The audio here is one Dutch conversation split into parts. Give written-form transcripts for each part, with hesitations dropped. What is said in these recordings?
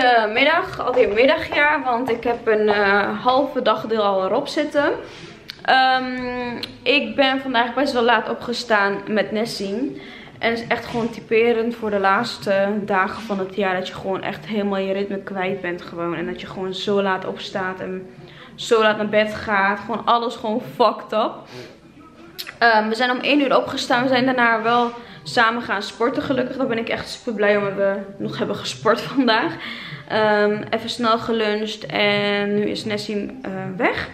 Goedemiddag, alweer middag ja, want ik heb een halve dagdeel al erop zitten. Ik ben vandaag best wel laat opgestaan met Nesim. En het is echt gewoon typerend voor de laatste dagen van het jaar dat je gewoon echt helemaal je ritme kwijt bent gewoon. En dat je gewoon zo laat opstaat en zo laat naar bed gaat. Gewoon alles gewoon fucked up. We zijn om 1 uur opgestaan. We zijn daarna wel samen gaan sporten gelukkig. Daar ben ik echt super blij om dat we nog hebben gesport vandaag. Even snel geluncht en nu is Nesim weg.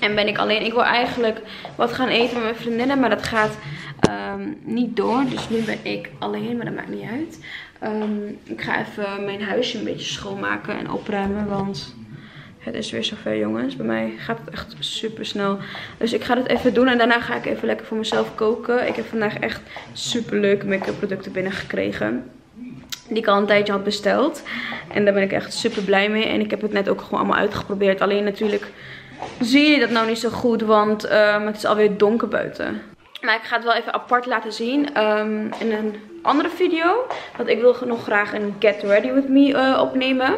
En ben ik alleen. Ik wil eigenlijk wat gaan eten met mijn vriendinnen, maar dat gaat niet door. Dus nu ben ik alleen, maar dat maakt niet uit. Ik ga even mijn huisje een beetje schoonmaken en opruimen, want het is weer zover jongens. Bij mij gaat het echt super snel. Dus ik ga dat even doen en daarna ga ik even lekker voor mezelf koken. Ik heb vandaag echt super leuke make-up producten binnengekregen. Die ik al een tijdje had besteld. En daar ben ik echt super blij mee. En ik heb het net ook gewoon allemaal uitgeprobeerd. Alleen natuurlijk zie jullie dat nou niet zo goed, want het is alweer donker buiten. Maar ik ga het wel even apart laten zien in een andere video. Want ik wil nog graag een Get Ready With Me opnemen.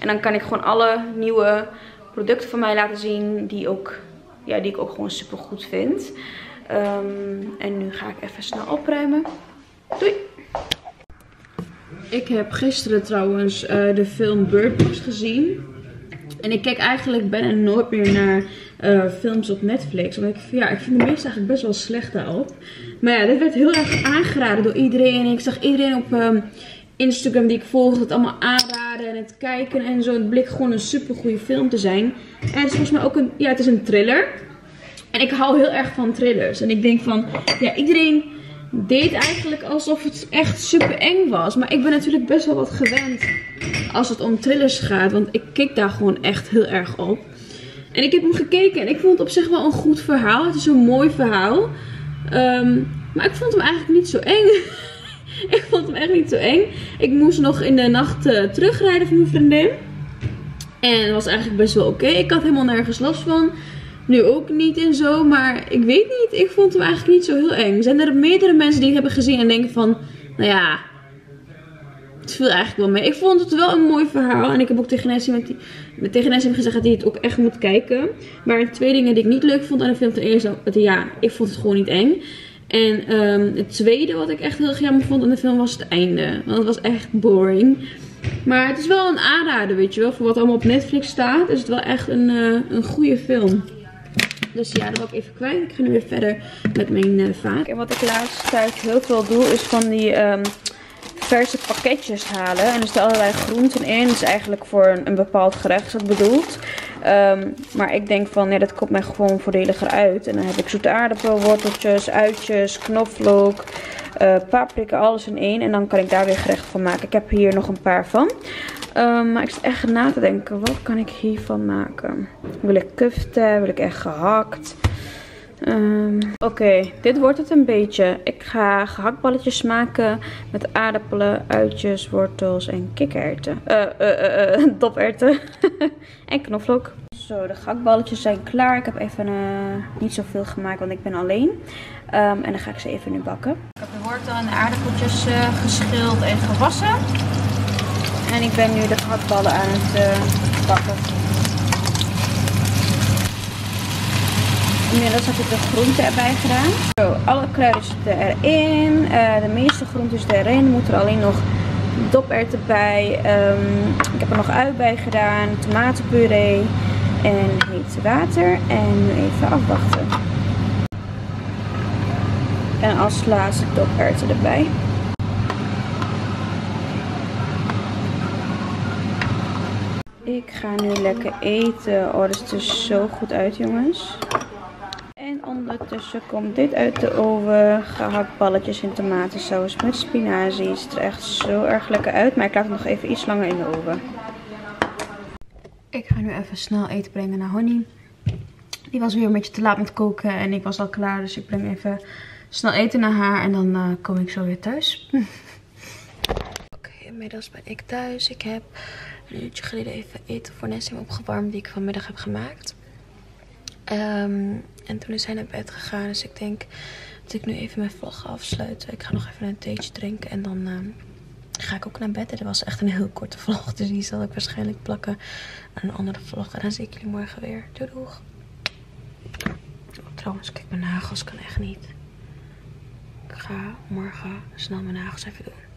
En dan kan ik gewoon alle nieuwe producten van mij laten zien die ik ook gewoon super goed vind. En nu ga ik even snel opruimen. Doei! Ik heb gisteren trouwens de film Bird Box gezien. En ik kijk eigenlijk bijna nooit meer naar films op Netflix. Want ik vind de meeste eigenlijk best wel slecht daarop. Maar ja, dit werd heel erg aangeraden door iedereen. En ik zag iedereen op Instagram die ik volgde het allemaal aanraden en het kijken en zo. Het bleek gewoon een super goede film te zijn. En het is volgens mij ook het is een thriller. En ik hou heel erg van thrillers. En ik denk van, ja, iedereen deed eigenlijk alsof het echt super eng was. Maar ik ben natuurlijk best wel wat gewend als het om thrillers gaat. Want ik kik daar gewoon echt heel erg op. En ik heb hem gekeken en ik vond het op zich wel een goed verhaal. Het is een mooi verhaal. Maar ik vond hem eigenlijk niet zo eng. Ik vond hem echt niet zo eng. Ik moest nog in de nacht terugrijden van mijn vriendin. En het was eigenlijk best wel oké. Ik had helemaal nergens last van. Nu ook niet en zo. Maar ik weet niet. Ik vond hem eigenlijk niet zo heel eng. Zijn er meerdere mensen die het hebben gezien en denken van, nou ja, het viel eigenlijk wel mee. Ik vond het wel een mooi verhaal. En ik heb ook tegen Nesim gezegd dat hij het ook echt moet kijken. Maar 2 dingen die ik niet leuk vond aan de film. Ten eerste, ja, ik vond het gewoon niet eng. En het tweede wat ik echt heel jammer vond aan de film was het einde. Want het was echt boring. Maar het is wel een aanrader, weet je wel. Voor wat allemaal op Netflix staat is het wel echt een goede film. Dus ja, dat wil ik even kwijt. Ik ga nu weer verder met mijn vaak. En wat ik laatst tijd heel veel doe is van die verse pakketjes halen. En er staan allerlei groenten in. Dat is eigenlijk voor een bepaald gerecht is dat bedoeld. Maar ik denk van, ja, dat komt mij gewoon voordeliger uit. En dan heb ik zoete aardappel, worteltjes, uitjes, knoflook, paprika, alles in één. En dan kan ik daar weer gerecht van maken. Ik heb hier nog een paar van. Maar ik zit echt na te denken, wat kan ik hiervan maken? Wil ik kuften? Wil ik echt gehakt? Oké, dit wordt het een beetje. Ik ga gehaktballetjes maken met aardappelen, uitjes, wortels en kikkererwten. Doperwten. En knoflook. Zo, de gehaktballetjes zijn klaar. Ik heb even niet zoveel gemaakt, want ik ben alleen. En dan ga ik ze even nu bakken. Ik heb de wortel en de aardappeltjes geschild en gewassen. En ik ben nu de gehaktballen aan het bakken. Inmiddels heb ik de groenten erbij gedaan. Zo, alle kruiden zitten erin. De meeste groenten zitten erin. Er moet er alleen nog doperwten bij. Ik heb er nog ui bij gedaan. Tomatenpuree. En heet water. En nu even afwachten. En als laatste doperwten erbij. Ik ga nu lekker eten. Oh, dit ziet er zo goed uit, jongens. Ondertussen komt dit uit de oven. Gehaktballetjes in tomatensaus met spinazie. Het ziet er echt zo erg lekker uit. Maar ik laat het nog even iets langer in de oven. Ik ga nu even snel eten brengen naar Honey. Die was weer een beetje te laat met koken. En ik was al klaar. Dus ik breng even snel eten naar haar. En dan kom ik zo weer thuis. Oké, inmiddels ben ik thuis. Ik heb een uurtje geleden even eten voor Nesim opgewarmd. Die ik vanmiddag heb gemaakt. En toen is hij naar bed gegaan. Dus ik denk dat ik nu even mijn vlog ga afsluiten. Ik ga nog even een theetje drinken. En dan ga ik ook naar bed. En dat was echt een heel korte vlog. Dus die zal ik waarschijnlijk plakken aan een andere vlog. En dan zie ik jullie morgen weer. Doei doeg. Trouwens, kijk, mijn nagels kan echt niet. Ik ga morgen snel mijn nagels even doen.